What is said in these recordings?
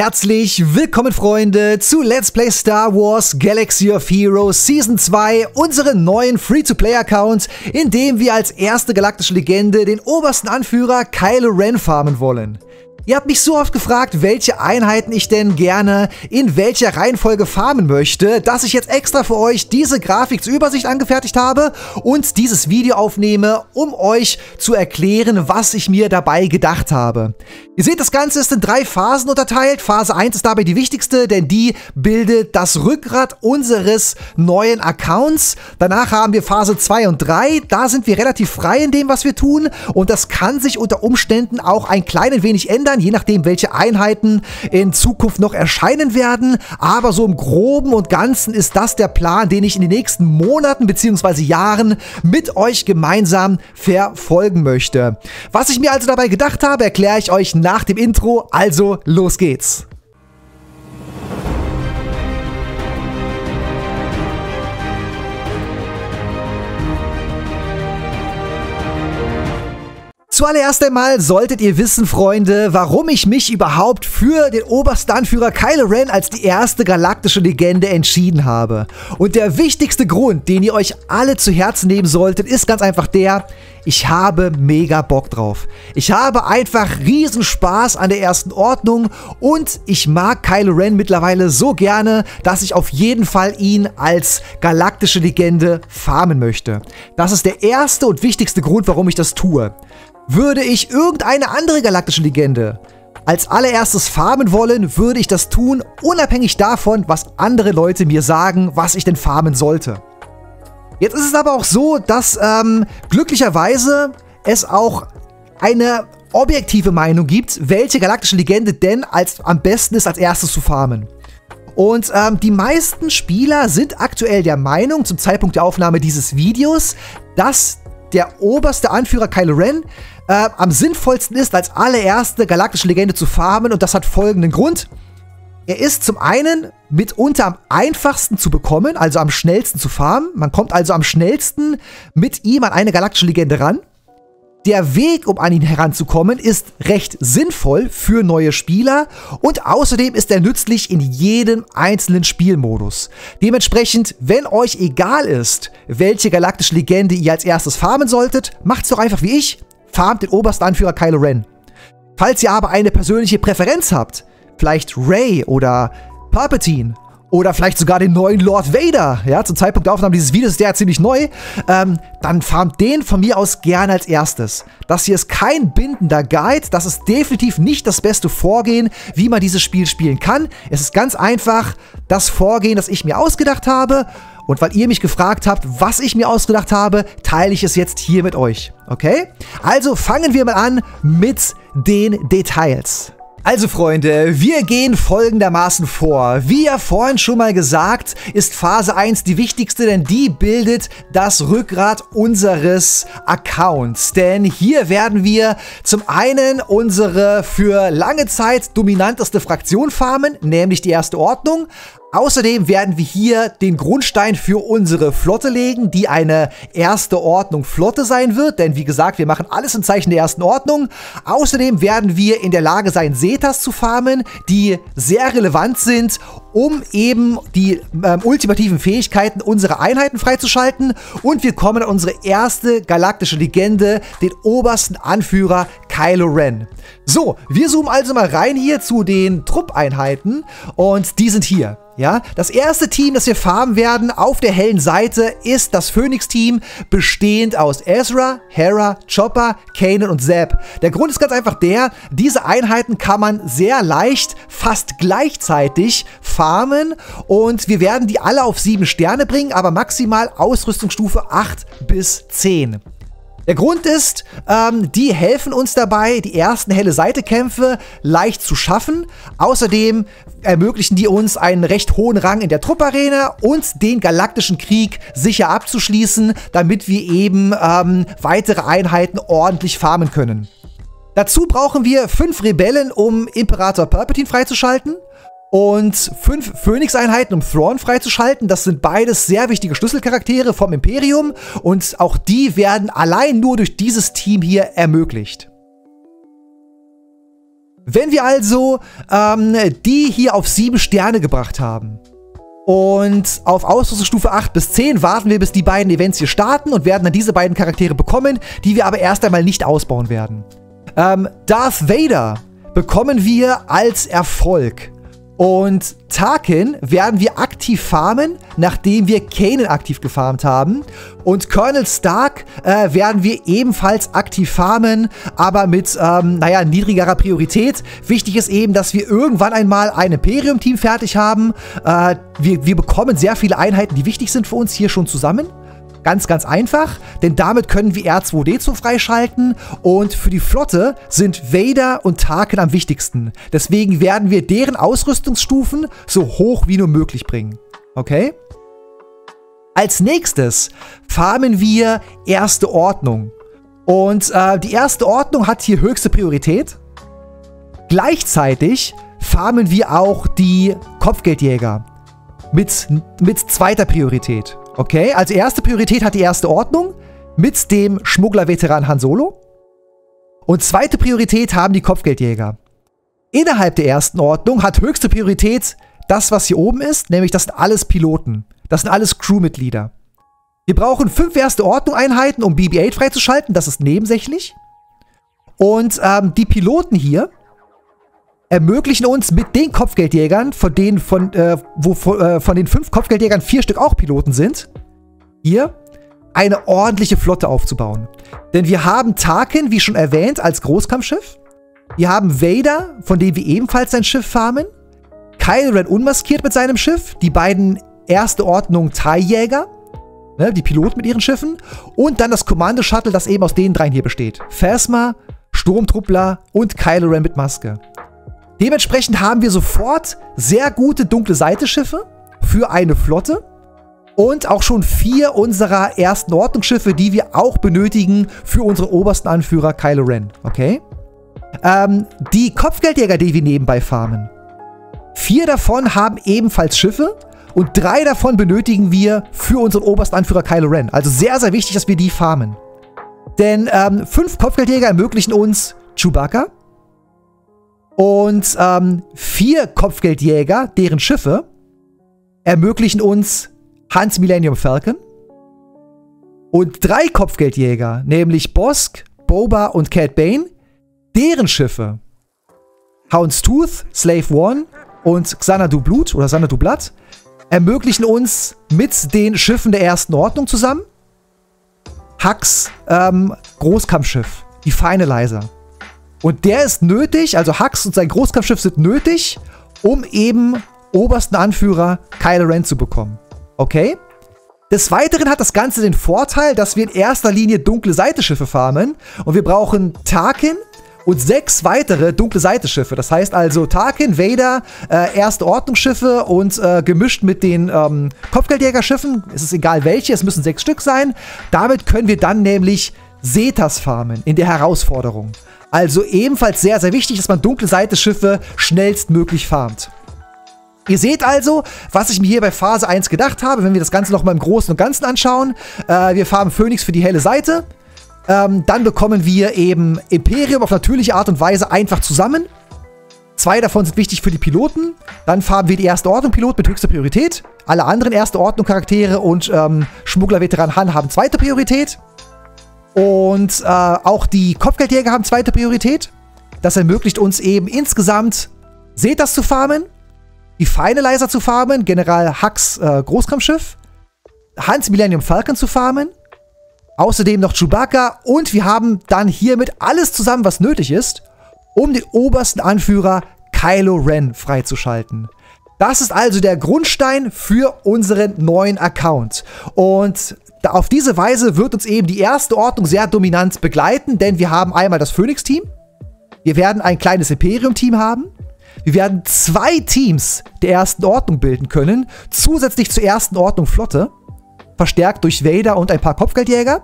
Herzlich willkommen, Freunde, zu Let's Play Star Wars Galaxy of Heroes Season 2, unseren neuen Free-to-Play-Account, in dem wir als erste galaktische Legende den obersten Anführer Kylo Ren farmen wollen. Ihr habt mich so oft gefragt, welche Einheiten ich denn gerne in welcher Reihenfolge farmen möchte, dass ich jetzt extra für euch diese Grafiksübersicht angefertigt habe und dieses Video aufnehme, um euch zu erklären, was ich mir dabei gedacht habe. Ihr seht, das Ganze ist in drei Phasen unterteilt. Phase 1 ist dabei die wichtigste, denn die bildet das Rückgrat unseres neuen Accounts. Danach haben wir Phase 2 und 3. Da sind wir relativ frei in dem, was wir tun, und das kann sich unter Umständen auch ein klein wenig ändern, je nachdem, welche Einheiten in Zukunft noch erscheinen werden. Aber so im Groben und Ganzen ist das der Plan, den ich in den nächsten Monaten bzw. Jahren mit euch gemeinsam verfolgen möchte. Was ich mir also dabei gedacht habe, erkläre ich euch nach dem Intro. Also los geht's! Zuallererst einmal solltet ihr wissen, Freunde, warum ich mich überhaupt für den obersten Anführer Kylo Ren als die erste galaktische Legende entschieden habe. Und der wichtigste Grund, den ihr euch alle zu Herzen nehmen solltet, ist ganz einfach der: ich habe mega Bock drauf. Ich habe einfach riesen Spaß an der ersten Ordnung und ich mag Kylo Ren mittlerweile so gerne, dass ich auf jeden Fall ihn als galaktische Legende farmen möchte. Das ist der erste und wichtigste Grund, warum ich das tue. Würde ich irgendeine andere galaktische Legende als allererstes farmen wollen, würde ich das tun, unabhängig davon, was andere Leute mir sagen, was ich denn farmen sollte. Jetzt ist es aber auch so, dass glücklicherweise es auch eine objektive Meinung gibt, welche galaktische Legende denn am besten ist, als erstes zu farmen. Und die meisten Spieler sind aktuell der Meinung, zum Zeitpunkt der Aufnahme dieses Videos, dass der oberste Anführer Kylo Ren am sinnvollsten ist, als allererste galaktische Legende zu farmen, und das hat folgenden Grund. Er ist zum einen mitunter am einfachsten zu bekommen, also am schnellsten zu farmen. Man kommt also am schnellsten mit ihm an eine galaktische Legende ran. Der Weg, um an ihn heranzukommen, ist recht sinnvoll für neue Spieler, und außerdem ist er nützlich in jedem einzelnen Spielmodus. Dementsprechend, wenn euch egal ist, welche galaktische Legende ihr als erstes farmen solltet, macht's doch einfach wie ich: farmt den obersten Anführer Kylo Ren. Falls ihr aber eine persönliche Präferenz habt, vielleicht Ray oder Palpatine, oder vielleicht sogar den neuen Lord Vader, ja, zum Zeitpunkt der Aufnahme dieses Videos ist der ja ziemlich neu, dann farmt den von mir aus gerne als erstes. Das hier ist kein bindender Guide, das ist definitiv nicht das beste Vorgehen, wie man dieses Spiel spielen kann. Es ist ganz einfach das Vorgehen, das ich mir ausgedacht habe, und weil ihr mich gefragt habt, was ich mir ausgedacht habe, teile ich es jetzt hier mit euch, okay? Also fangen wir mal an mit den Details. Also, Freunde, wir gehen folgendermaßen vor. Wie ja vorhin schon mal gesagt, ist Phase 1 die wichtigste, denn die bildet das Rückgrat unseres Accounts. Denn hier werden wir zum einen unsere für lange Zeit dominanteste Fraktion farmen, nämlich die Erste Ordnung. Außerdem werden wir hier den Grundstein für unsere Flotte legen, die eine Erste Ordnung Flotte sein wird, denn wie gesagt, wir machen alles im Zeichen der Ersten Ordnung. Außerdem werden wir in der Lage sein, Zetas zu farmen, die sehr relevant sind, um eben die ultimativen Fähigkeiten unserer Einheiten freizuschalten, und wir kommen an unsere erste galaktische Legende, den obersten Anführer Kylo Ren. So, wir zoomen also mal rein hier zu den Truppeinheiten, und die sind hier. Ja, das erste Team, das wir farmen werden auf der hellen Seite, ist das Phoenix-Team, bestehend aus Ezra, Hera, Chopper, Kanan und Zeb. Der Grund ist ganz einfach der: diese Einheiten kann man sehr leicht fast gleichzeitig farmen, und wir werden die alle auf 7 Sterne bringen, aber maximal Ausrüstungsstufe 8 bis 10. Der Grund ist, die helfen uns dabei, die ersten helle Seite-Kämpfe leicht zu schaffen. Außerdem ermöglichen die uns einen recht hohen Rang in der Trupparena und den galaktischen Krieg sicher abzuschließen, damit wir eben weitere Einheiten ordentlich farmen können. Dazu brauchen wir 5 Rebellen, um Imperator Palpatine freizuschalten, und 5 Phoenix-Einheiten, um Thrawn freizuschalten. Das sind beides sehr wichtige Schlüsselcharaktere vom Imperium, und auch die werden allein nur durch dieses Team hier ermöglicht. Wenn wir also die hier auf 7 Sterne gebracht haben und auf Ausrüstungsstufe 8 bis 10 warten wir, bis die beiden Events hier starten und werden dann diese beiden Charaktere bekommen, die wir aber erst einmal nicht ausbauen werden. Darth Vader bekommen wir als Erfolg. Und Tarkin werden wir aktiv farmen, nachdem wir Kanan aktiv gefarmt haben. Und Colonel Starck werden wir ebenfalls aktiv farmen, aber mit, naja, niedrigerer Priorität. Wichtig ist eben, dass wir irgendwann einmal ein Imperium-Team fertig haben. Wir bekommen sehr viele Einheiten, die wichtig sind für uns, hier schon zusammen. Ganz, ganz einfach, denn damit können wir R2-D2 freischalten und für die Flotte sind Vader und Tarkin am wichtigsten. Deswegen werden wir deren Ausrüstungsstufen so hoch wie nur möglich bringen. Okay? Als nächstes farmen wir Erste Ordnung. Und die Erste Ordnung hat hier höchste Priorität. Gleichzeitig farmen wir auch die Kopfgeldjäger mit zweiter Priorität. Okay, also erste Priorität hat die Erste Ordnung mit dem Schmuggler-Veteran Han Solo. Und zweite Priorität haben die Kopfgeldjäger. Innerhalb der Ersten Ordnung hat höchste Priorität das, was hier oben ist, nämlich das sind alles Piloten. Das sind alles Crewmitglieder. Wir brauchen 5 Erste Ordnung-Einheiten, um BB-8 freizuschalten. Das ist nebensächlich. Und die Piloten hier ermöglichen uns mit den Kopfgeldjägern, von den 5 Kopfgeldjägern 4 Stück auch Piloten sind, hier eine ordentliche Flotte aufzubauen. Denn wir haben Tarkin, wie schon erwähnt, als Großkampfschiff. Wir haben Vader, von dem wir ebenfalls sein Schiff farmen. Kylo Ren unmaskiert mit seinem Schiff. Die beiden Erste Ordnung TIE-Jäger, ne, die Piloten mit ihren Schiffen. Und dann das Kommando-Shuttle, das eben aus den 3 hier besteht. Phasma, Sturmtruppler und Kylo Ren mit Maske. Dementsprechend haben wir sofort sehr gute dunkle Seite-Schiffe für eine Flotte und auch schon 4 unserer Ersten Ordnungsschiffe, die wir auch benötigen für unseren obersten Anführer Kylo Ren, okay? Die Kopfgeldjäger, die wir nebenbei farmen, 4 davon haben ebenfalls Schiffe und 3 davon benötigen wir für unseren obersten Anführer Kylo Ren. Also sehr, sehr wichtig, dass wir die farmen. Denn 5 Kopfgeldjäger ermöglichen uns Chewbacca, und 4 Kopfgeldjäger, deren Schiffe, ermöglichen uns Hans Millennium Falcon. Und 3 Kopfgeldjäger, nämlich Bosk, Boba und Cad Bane, deren Schiffe, Houndstooth, Slave One und Xanadu Blut oder Xanadu Blatt, ermöglichen uns mit den Schiffen der Ersten Ordnung zusammen Hux Großkampfschiff, die Finalizer. Und der ist nötig, also Hux und sein Großkampfschiff sind nötig, um eben obersten Anführer Kylo Ren zu bekommen. Okay? Des Weiteren hat das Ganze den Vorteil, dass wir in erster Linie dunkle Seite-Schiffe farmen. Und wir brauchen Tarkin und 6 weitere dunkle Seite-Schiffe. Das heißt also Tarkin, Vader, Erste Ordnungsschiffe und gemischt mit den Kopfgeldjägerschiffen. Es ist egal welche, es müssen 6 Stück sein. Damit können wir dann nämlich Setas farmen in der Herausforderung. Also ebenfalls sehr, sehr wichtig, dass man dunkle Seite-Schiffe schnellstmöglich farmt. Ihr seht also, was ich mir hier bei Phase 1 gedacht habe, wenn wir das Ganze nochmal im Großen und Ganzen anschauen. Wir farmen Phoenix für die helle Seite. Dann bekommen wir eben Imperium auf natürliche Art und Weise einfach zusammen. 2 davon sind wichtig für die Piloten. Dann farmen wir die Erste Ordnung Pilot mit höchster Priorität. Alle anderen Erste Ordnung Charaktere und Schmuggler-Veteran Han haben zweite Priorität. Und auch die Kopfgeldjäger haben zweite Priorität. Das ermöglicht uns eben insgesamt Setas zu farmen, die Finalizer zu farmen, General Hux Großkampfschiff, Hans Millennium Falcon zu farmen, außerdem noch Chewbacca und wir haben dann hiermit alles zusammen, was nötig ist, um den obersten Anführer Kylo Ren freizuschalten. Das ist also der Grundstein für unseren neuen Account. Und auf diese Weise wird uns eben die Erste Ordnung sehr dominant begleiten, denn wir haben einmal das Phoenix-Team, wir werden ein kleines Imperium-Team haben, wir werden 2 Teams der Ersten Ordnung bilden können, zusätzlich zur Ersten Ordnung Flotte, verstärkt durch Vader und ein paar Kopfgeldjäger,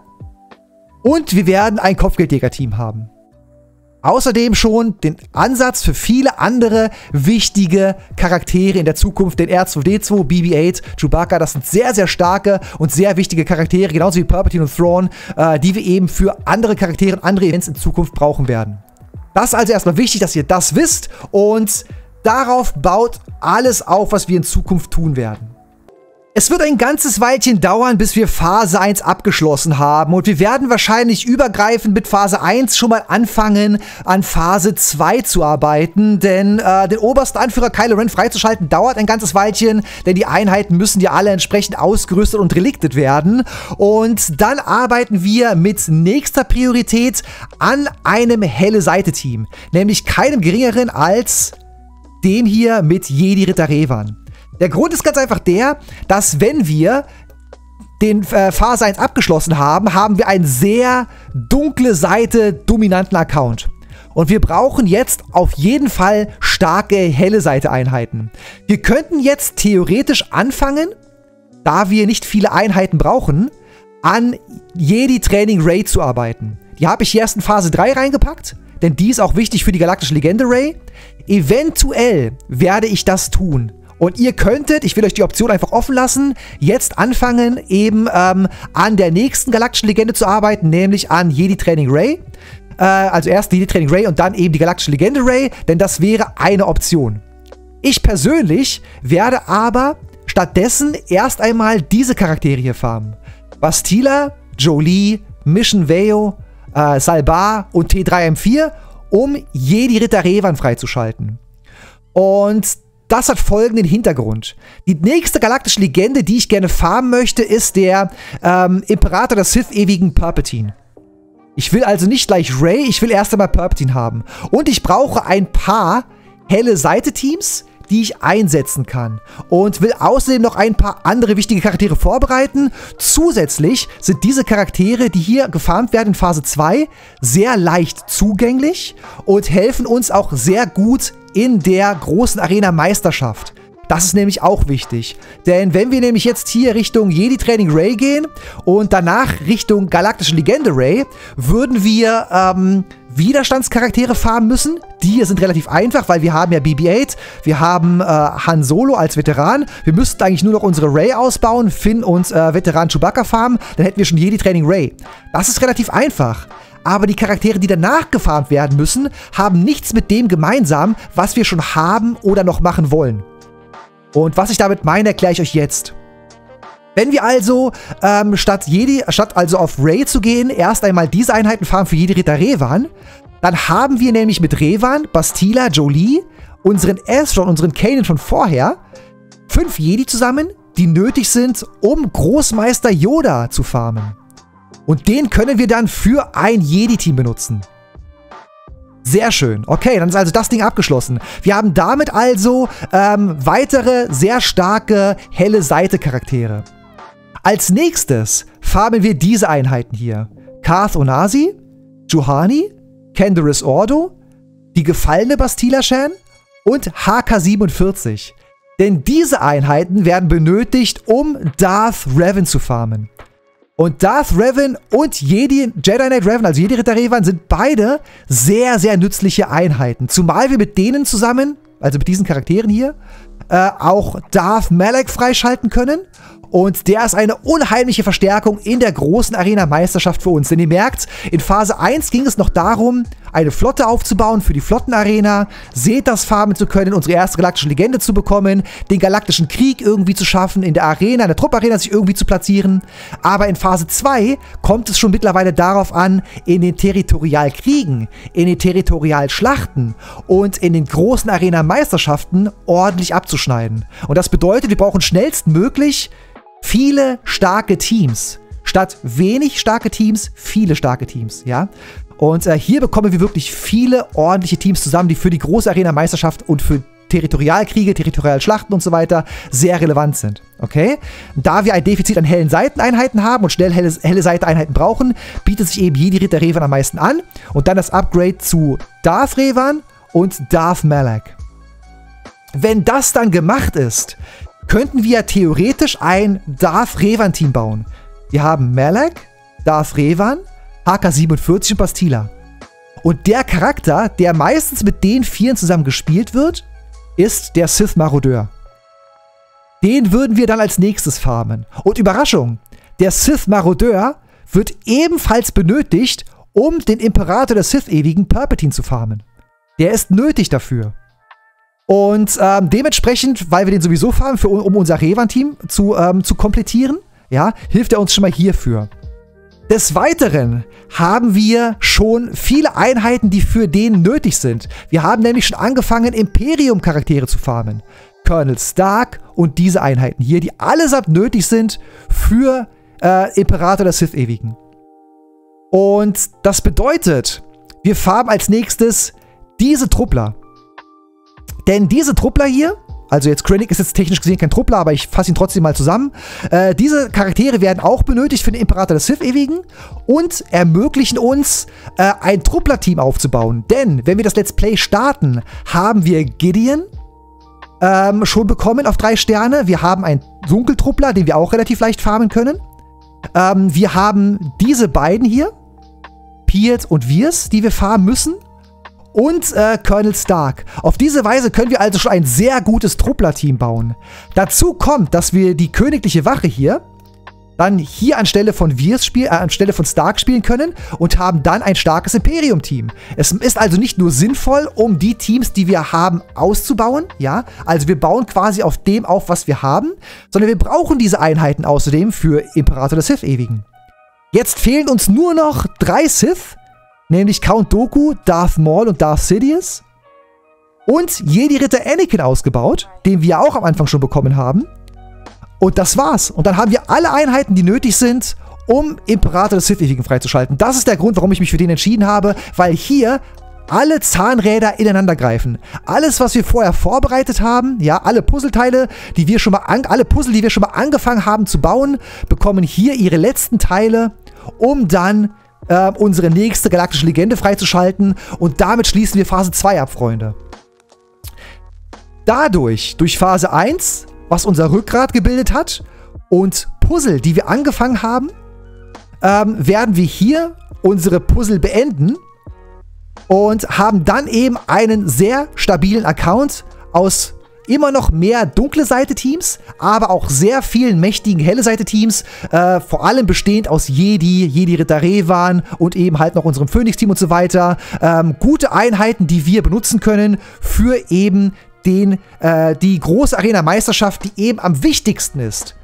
und wir werden ein Kopfgeldjäger-Team haben. Außerdem schon den Ansatz für viele andere wichtige Charaktere in der Zukunft, denn R2-D2, BB-8, Chewbacca, das sind sehr, sehr starke und sehr wichtige Charaktere, genauso wie Palpatine und Thrawn, die wir eben für andere Charaktere und andere Events in Zukunft brauchen werden. Das ist also erstmal wichtig, dass ihr das wisst, und darauf baut alles auf, was wir in Zukunft tun werden. Es wird ein ganzes Weilchen dauern, bis wir Phase 1 abgeschlossen haben, und wir werden wahrscheinlich übergreifend mit Phase 1 schon mal anfangen, an Phase 2 zu arbeiten, denn den obersten Anführer Kylo Ren freizuschalten dauert ein ganzes Weilchen, denn die Einheiten müssen ja alle entsprechend ausgerüstet und reliktet werden, und dann arbeiten wir mit nächster Priorität an einem Helle-Seite-Team, nämlich keinem geringeren als dem hier mit Jedi-Ritter Revan. Der Grund ist ganz einfach der, dass wenn wir den Phase 1 abgeschlossen haben, haben wir eine sehr dunkle Seite dominanten Account. Und wir brauchen jetzt auf jeden Fall starke helle Seite Einheiten. Wir könnten jetzt theoretisch anfangen, da wir nicht viele Einheiten brauchen, an Jedi Training Ray zu arbeiten. Die habe ich hier erst in Phase 3 reingepackt, denn die ist auch wichtig für die galaktische Legende Ray. Eventuell werde ich das tun. Und ihr könntet, ich will euch die Option einfach offen lassen, jetzt anfangen, eben an der nächsten galaktischen Legende zu arbeiten, nämlich an Jedi Training Ray. Also erst Jedi Training Ray und dann eben die galaktische Legende Ray, denn das wäre eine Option. Ich persönlich werde aber stattdessen erst einmal diese Charaktere hier farmen. Bastila, Jolie, Mission Veo, Salbar und T3M4, um Jedi-Ritter Revan freizuschalten. Und das hat folgenden Hintergrund. Die nächste galaktische Legende, die ich gerne farmen möchte, ist der Imperator der Sith ewigen Palpatine. Ich will also nicht gleich Rey, ich will erst einmal Palpatine haben. Und ich brauche ein paar helle Seite-Teams, die ich einsetzen kann. Und will außerdem noch ein paar andere wichtige Charaktere vorbereiten. Zusätzlich sind diese Charaktere, die hier gefarmt werden in Phase 2, sehr leicht zugänglich und helfen uns auch sehr gut in der großen Arena Meisterschaft. Das ist nämlich auch wichtig. Denn wenn wir nämlich jetzt hier Richtung Jedi Training Ray gehen und danach Richtung galaktische Legende Ray, würden wir Widerstandscharaktere farmen müssen. Die hier sind relativ einfach, weil wir haben ja BB-8, wir haben Han Solo als Veteran. Wir müssten eigentlich nur noch unsere Ray ausbauen, Finn und Veteran Chewbacca farmen, dann hätten wir schon Jedi Training Ray. Das ist relativ einfach. Aber die Charaktere, die danach gefarmt werden müssen, haben nichts mit dem gemeinsam, was wir schon haben oder noch machen wollen. Und was ich damit meine, erkläre ich euch jetzt. Wenn wir also statt also auf Ray zu gehen, erst einmal diese Einheiten farmen für Jedi-Ritter Revan, dann haben wir nämlich mit Revan, Bastila, Jolie, unseren Ezron, unseren Kanan von vorher, 5 Jedi zusammen, die nötig sind, um Großmeister Yoda zu farmen. Und den können wir dann für ein Jedi-Team benutzen. Sehr schön. Okay, dann ist also das Ding abgeschlossen. Wir haben damit also weitere sehr starke helle Seite-Charaktere. Als nächstes farmen wir diese Einheiten hier. Karth Onasi, Juhani, Kendoris Ordo, die gefallene Bastila Shan und HK-47. Denn diese Einheiten werden benötigt, um Darth Revan zu farmen. Und Darth Revan und Jedi Knight Revan, also Jedi-Ritter Revan, sind beide sehr, sehr nützliche Einheiten. Zumal wir mit denen zusammen, also mit diesen Charakteren hier, auch Darth Malak freischalten können. Und der ist eine unheimliche Verstärkung in der großen Arena-Meisterschaft für uns. Denn ihr merkt, in Phase 1 ging es noch darum, eine Flotte aufzubauen für die Flottenarena, seht das farmen zu können, unsere erste galaktische Legende zu bekommen, den galaktischen Krieg irgendwie zu schaffen, in der Arena, in der Trupparena sich irgendwie zu platzieren. Aber in Phase 2 kommt es schon mittlerweile darauf an, in den Territorialkriegen, in den Territorialschlachten und in den großen Arena-Meisterschaften ordentlich abzuschneiden. Und das bedeutet, wir brauchen schnellstmöglich viele starke Teams. Statt wenig starke Teams, viele starke Teams, ja. Und hier bekommen wir wirklich viele ordentliche Teams zusammen, die für die große Arena-Meisterschaft und für Territorialkriege, Territorialschlachten und so weiter sehr relevant sind, okay? Da wir ein Defizit an hellen Seiteneinheiten haben und schnell helle Seiteneinheiten brauchen, bietet sich eben Jedi-Ritter Revan am meisten an. Und dann das Upgrade zu Darth Revan und Darth Malak. Wenn das dann gemacht ist, könnten wir theoretisch ein Darth Revan-Team bauen. Wir haben Malak, Darth Revan, HK47 und Bastila. Und der Charakter, der meistens mit den vieren zusammen gespielt wird, ist der Sith Marodeur. Den würden wir dann als nächstes farmen. Und Überraschung, der Sith Marodeur wird ebenfalls benötigt, um den Imperator der Sith-Ewigen Palpatine zu farmen. Der ist nötig dafür. Und dementsprechend, weil wir den sowieso farmen, um unser Revan-Team zu komplettieren, ja, hilft er uns schon mal hierfür. Des Weiteren haben wir schon viele Einheiten, die für den nötig sind. Wir haben nämlich schon angefangen, Imperium-Charaktere zu farmen. Colonel Starck und diese Einheiten hier, die allesamt nötig sind für Imperator der Sith-Ewigen. Und das bedeutet, wir farmen als nächstes diese Truppler. Denn diese Truppler hier, also jetzt Krennic ist jetzt technisch gesehen kein Truppler, aber ich fasse ihn trotzdem mal zusammen. Diese Charaktere werden auch benötigt für den Imperator des Sith-Ewigen und ermöglichen uns, ein Truppler-Team aufzubauen. Denn wenn wir das Let's Play starten, haben wir Gideon schon bekommen auf 3 Sterne. Wir haben einen Dunkeltruppler, den wir auch relativ leicht farmen können. Wir haben diese beiden hier, Piet und Wirs, die wir farmen müssen. Und Colonel Starck. Auf diese Weise können wir also schon ein sehr gutes Truppler-Team bauen. Dazu kommt, dass wir die königliche Wache hier dann hier anstelle von Stark spielen können und haben dann ein starkes Imperium-Team. Es ist also nicht nur sinnvoll, um die Teams, die wir haben, auszubauen, ja, also wir bauen quasi auf dem auf, was wir haben, sondern wir brauchen diese Einheiten außerdem für Imperator des Sith-Ewigen. Jetzt fehlen uns nur noch 3 Sith, nämlich Count Dooku, Darth Maul und Darth Sidious. Und Jedi-Ritter Anakin ausgebaut, den wir auch am Anfang schon bekommen haben. Und das war's. Und dann haben wir alle Einheiten, die nötig sind, um Imperator des Sith-Ewigen freizuschalten. Das ist der Grund, warum ich mich für den entschieden habe, weil hier alle Zahnräder ineinander greifen. Alles, was wir vorher vorbereitet haben, ja, alle Puzzleteile, die wir schon mal angefangen haben zu bauen, bekommen hier ihre letzten Teile, um dann unsere nächste galaktische Legende freizuschalten, und damit schließen wir Phase 2 ab, Freunde. Dadurch, durch Phase 1, was unser Rückgrat gebildet hat, und Puzzle, die wir angefangen haben, werden wir hier unsere Puzzle beenden und haben dann eben einen sehr stabilen Account aus immer noch mehr dunkle Seite-Teams, aber auch sehr vielen mächtigen helle Seite-Teams, vor allem bestehend aus Jedi, Jedi-Ritter Revan und eben halt noch unserem Phoenix-Team und so weiter. Gute Einheiten, die wir benutzen können für eben die große Arena-Meisterschaft, die eben am wichtigsten ist,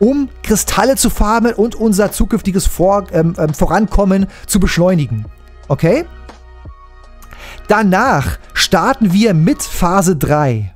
um Kristalle zu farmen und unser zukünftiges Vorankommen zu beschleunigen. Okay? Danach starten wir mit Phase 3.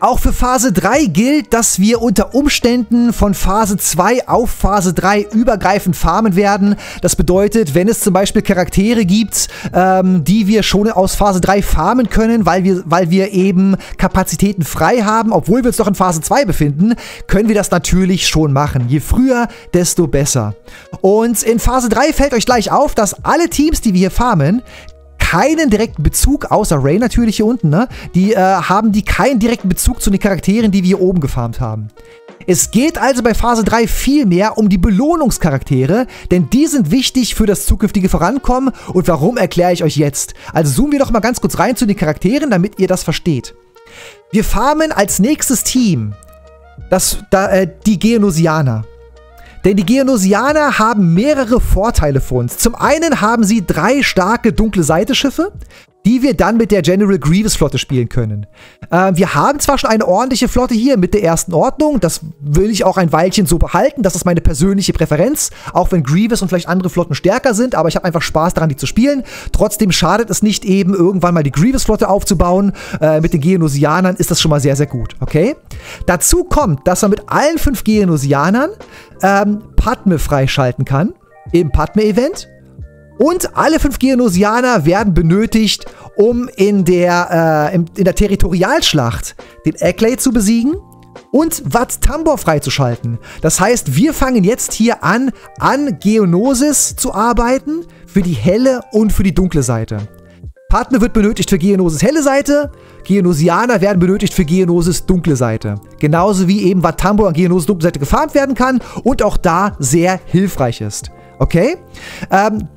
Auch für Phase 3 gilt, dass wir unter Umständen von Phase 2 auf Phase 3 übergreifend farmen werden. Das bedeutet, wenn es zum Beispiel Charaktere gibt, die wir schon aus Phase 3 farmen können, weil wir eben Kapazitäten frei haben, obwohl wir uns noch in Phase 2 befinden, können wir das natürlich schon machen. Je früher, desto besser. Und in Phase 3 fällt euch gleich auf, dass alle Teams, die wir hier farmen, keinen direkten Bezug, außer Ray natürlich hier unten, ne? Die haben die keinen direkten Bezug zu den Charakteren, die wir hier oben gefarmt haben. Es geht also bei Phase 3 vielmehr um die Belohnungscharaktere, denn die sind wichtig für das zukünftige Vorankommen, und warum erkläre ich euch jetzt. Also zoomen wir doch mal ganz kurz rein zu den Charakteren, damit ihr das versteht. Wir farmen als nächstes Team die Geonosianer. Denn die Geonosianer haben mehrere Vorteile für uns. Zum einen haben sie 3 starke dunkle Seite-Schiffe, die wir dann mit der General Grievous-Flotte spielen können. Wir haben zwar schon eine ordentliche Flotte hier mit der ersten Ordnung, das will ich auch ein Weilchen so behalten, das ist meine persönliche Präferenz, auch wenn Grievous und vielleicht andere Flotten stärker sind, aber ich habe einfach Spaß daran, die zu spielen. Trotzdem schadet es nicht, eben irgendwann mal die Grievous-Flotte aufzubauen. Mit den Geonosianern ist das schon mal sehr, sehr gut, okay? Dazu kommt, dass man mit allen 5 Geonosianern Padme freischalten kann, im Padme-Event. Und alle 5 Geonosianer werden benötigt, um in der Territorialschlacht den Acklay zu besiegen und Wat Tambor freizuschalten. Das heißt, wir fangen jetzt hier an Geonosis zu arbeiten, für die helle und für die dunkle Seite. Padme wird benötigt für Geonosis helle Seite, Geonosianer werden benötigt für Geonosis dunkle Seite. Genauso wie eben Wat Tambor an Geonosis dunkle Seite gefarmt werden kann und auch da sehr hilfreich ist. Okay?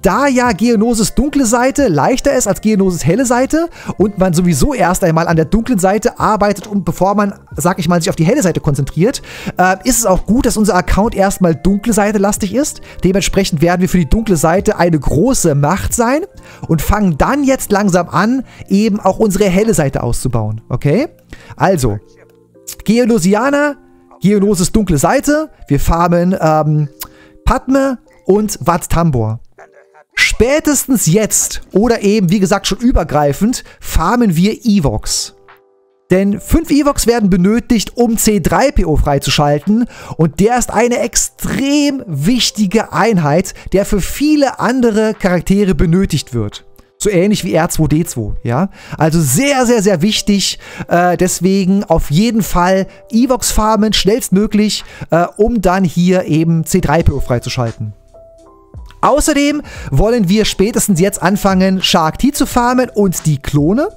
Da ja Geonoses dunkle Seite leichter ist als Geonoses helle Seite und man sowieso erst einmal an der dunklen Seite arbeitet und bevor man, sag ich mal, sich auf die helle Seite konzentriert, ist es auch gut, dass unser Account erstmal dunkle Seite lastig ist. Dementsprechend werden wir für die dunkle Seite eine große Macht sein und fangen dann jetzt langsam an, eben auch unsere helle Seite auszubauen. Okay? Also, Geonosianer, Geonoses dunkle Seite, wir farmen Padme und Wat Tambor. Spätestens jetzt, oder eben, wie gesagt, schon übergreifend, farmen wir Evox. Denn 5 Evox werden benötigt, um C3PO freizuschalten. Und der ist eine extrem wichtige Einheit, der für viele andere Charaktere benötigt wird. So ähnlich wie R2-D2, ja. Also sehr, sehr, sehr wichtig. Deswegen auf jeden Fall Evox farmen, schnellstmöglich, um dann hier eben C3PO freizuschalten. Außerdem wollen wir spätestens jetzt anfangen, Shaak Ti zu farmen und die Klone.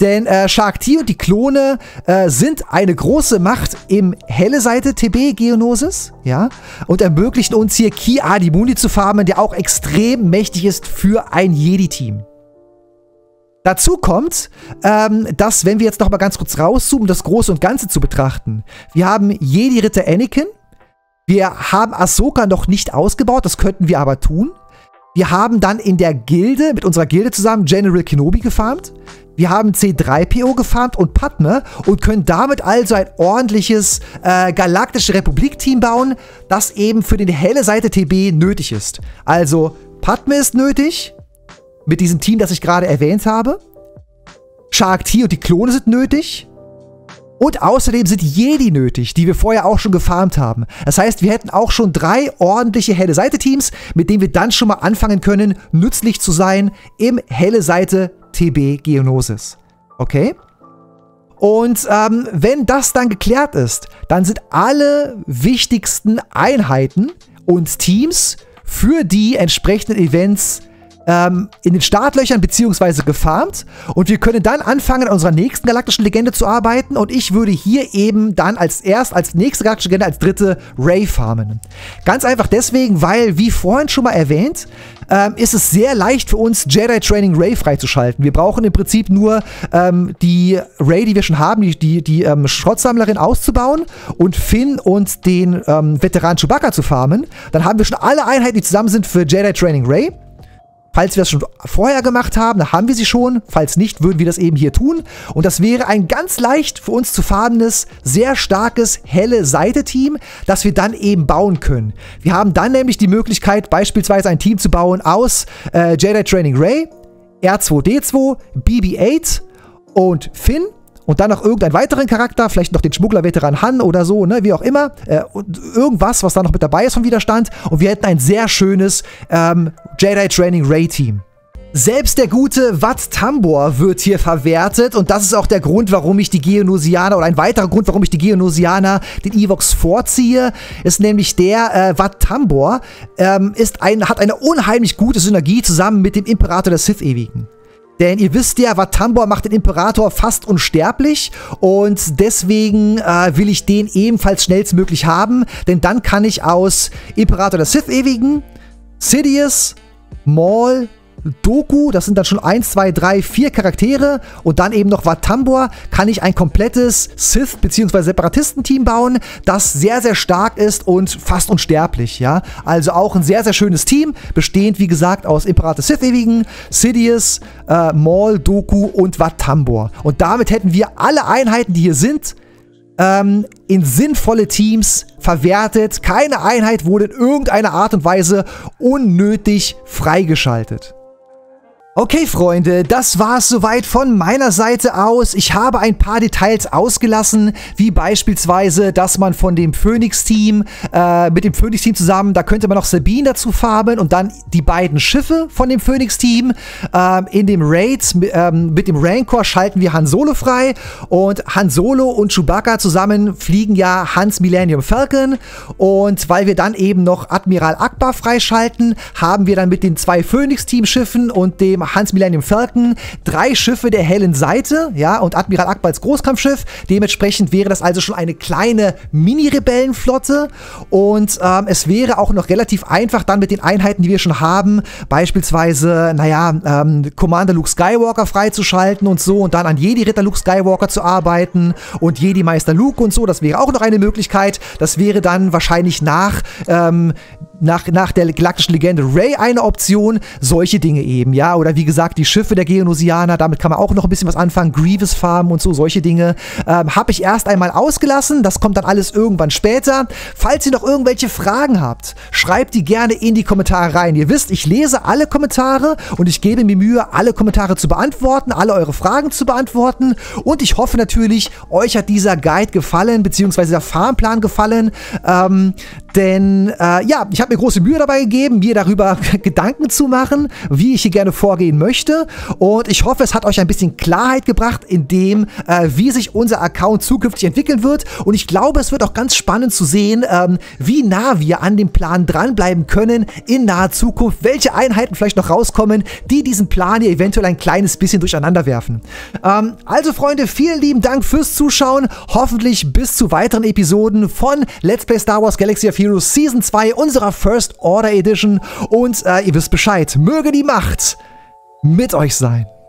Denn Shaak Ti und die Klone sind eine große Macht im helle Seite TB Geonosis, ja, und ermöglichen uns hier Ki Adi Mundi zu farmen, der auch extrem mächtig ist für ein Jedi-Team. Dazu kommt, dass, wenn wir jetzt nochmal ganz kurz rauszoomen, das Große und Ganze zu betrachten, wir haben Jedi-Ritter Anakin, wir haben Ahsoka noch nicht ausgebaut, das könnten wir aber tun. Wir haben dann in der Gilde, mit unserer Gilde zusammen, General Kenobi gefarmt. Wir haben C3PO gefarmt und Padme und können damit also ein ordentliches Galaktische Republik-Team bauen, das eben für die helle Seite TB nötig ist. Also Padme ist nötig, mit diesem Team, das ich gerade erwähnt habe. Shaak Ti und die Klone sind nötig. Und außerdem sind Jedi nötig, die wir vorher auch schon gefarmt haben. Das heißt, wir hätten auch schon 3 ordentliche helle Seite-Teams, mit denen wir dann schon mal anfangen können, nützlich zu sein im helle Seite TB Geonosis. Okay? Und wenn das dann geklärt ist, dann sind alle wichtigsten Einheiten und Teams für die entsprechenden Events in den Startlöchern beziehungsweise gefarmt und wir können dann anfangen, an unserer nächsten galaktischen Legende zu arbeiten und ich würde hier eben dann als nächste galaktische Legende, als dritte Ray farmen. Ganz einfach deswegen, weil, wie vorhin schon mal erwähnt, ist es sehr leicht für uns, Jedi Training Ray freizuschalten. Wir brauchen im Prinzip nur die Ray, die wir schon haben, die Schrottsammlerin auszubauen und Finn und den Veteran Chewbacca zu farmen. Dann haben wir schon alle Einheiten, die zusammen sind für Jedi Training Ray. Falls wir das schon vorher gemacht haben, dann haben wir sie schon. Falls nicht, würden wir das eben hier tun. Und das wäre ein ganz leicht für uns zu farbendes, sehr starkes, helle Seite-Team, das wir dann eben bauen können. Wir haben dann nämlich die Möglichkeit, beispielsweise ein Team zu bauen aus Jedi Training Ray, R2-D2, BB-8 und Finn. Und dann noch irgendeinen weiteren Charakter, vielleicht noch den Schmuggler-Veteran Han oder so, ne, wie auch immer. Und irgendwas, was da noch mit dabei ist vom Widerstand. Und wir hätten ein sehr schönes Jedi Training Ray Team. Selbst der gute Wat Tambor wird hier verwertet und das ist auch der Grund, warum ich die Geonosianer, oder ein weiterer Grund, warum ich die Geonosianer den Evox vorziehe, ist nämlich der Wat Tambor hat eine unheimlich gute Synergie zusammen mit dem Imperator der Sith-Ewigen. Denn ihr wisst ja, Wat Tambor macht den Imperator fast unsterblich und deswegen will ich den ebenfalls schnellstmöglich haben, denn dann kann ich aus Imperator der Sith-Ewigen, Sidious, Maul, Doku, das sind dann schon 1, 2, 3, 4 Charaktere und dann eben noch Wat Tambor, kann ich ein komplettes Sith- bzw. Separatistenteam bauen, das sehr, sehr stark ist und fast unsterblich, ja. Also auch ein sehr, sehr schönes Team, bestehend, wie gesagt, aus Imperator Sith-Ewigen, Sidious, Maul, Doku und Wat Tambor. Und damit hätten wir alle Einheiten, die hier sind, in sinnvolle Teams verwertet. Keine Einheit wurde in irgendeiner Art und Weise unnötig freigeschaltet. Okay, Freunde, das war es soweit von meiner Seite aus. Ich habe ein paar Details ausgelassen, wie beispielsweise, dass man von dem Phoenix-Team, mit dem Phoenix-Team zusammen, da könnte man noch Sabine dazu farmen und dann die beiden Schiffe von dem Phoenix-Team. In dem Raid mit dem Rancor schalten wir Han Solo frei und Han Solo und Chewbacca zusammen fliegen ja Hans Millennium Falcon und weil wir dann eben noch Admiral Akbar freischalten, haben wir dann mit den 2 Phoenix-Team-Schiffen und dem dem Hans Millennium Falcon, 3 Schiffe der hellen Seite, ja, und Admiral Akbar als Großkampfschiff. Dementsprechend wäre das also schon eine kleine Mini-Rebellenflotte und es wäre auch noch relativ einfach dann mit den Einheiten, die wir schon haben, beispielsweise, naja, Commander Luke Skywalker freizuschalten und so und dann an Jedi-Ritter Luke Skywalker zu arbeiten und Jedi-Meister Luke und so. Das wäre auch noch eine Möglichkeit. Das wäre dann wahrscheinlich nach der galaktischen Legende Ray eine Option, solche Dinge eben, ja, oder wie gesagt, die Schiffe der Geonosianer, damit kann man auch noch ein bisschen was anfangen, Grievous Farm und so, solche Dinge, habe ich erst einmal ausgelassen, das kommt dann alles irgendwann später. Falls ihr noch irgendwelche Fragen habt, schreibt die gerne in die Kommentare rein. Ihr wisst, ich lese alle Kommentare und ich gebe mir Mühe, alle Kommentare zu beantworten, alle eure Fragen zu beantworten und ich hoffe natürlich, euch hat dieser Guide gefallen, beziehungsweise der Farmplan gefallen, denn ich habe mir große Mühe dabei gegeben, mir darüber Gedanken zu machen, wie ich hier gerne vorgehen möchte. Und ich hoffe, es hat euch ein bisschen Klarheit gebracht, in dem, wie sich unser Account zukünftig entwickeln wird. Und ich glaube, es wird auch ganz spannend zu sehen, wie nah wir an dem Plan dranbleiben können in naher Zukunft, welche Einheiten vielleicht noch rauskommen, die diesen Plan hier eventuell ein kleines bisschen durcheinander werfen. Also Freunde, vielen lieben Dank fürs Zuschauen. Hoffentlich bis zu weiteren Episoden von Let's Play Star Wars Galaxy of Heroes Season 2, unserer First Order Edition, und ihr wisst Bescheid, möge die Macht mit euch sein.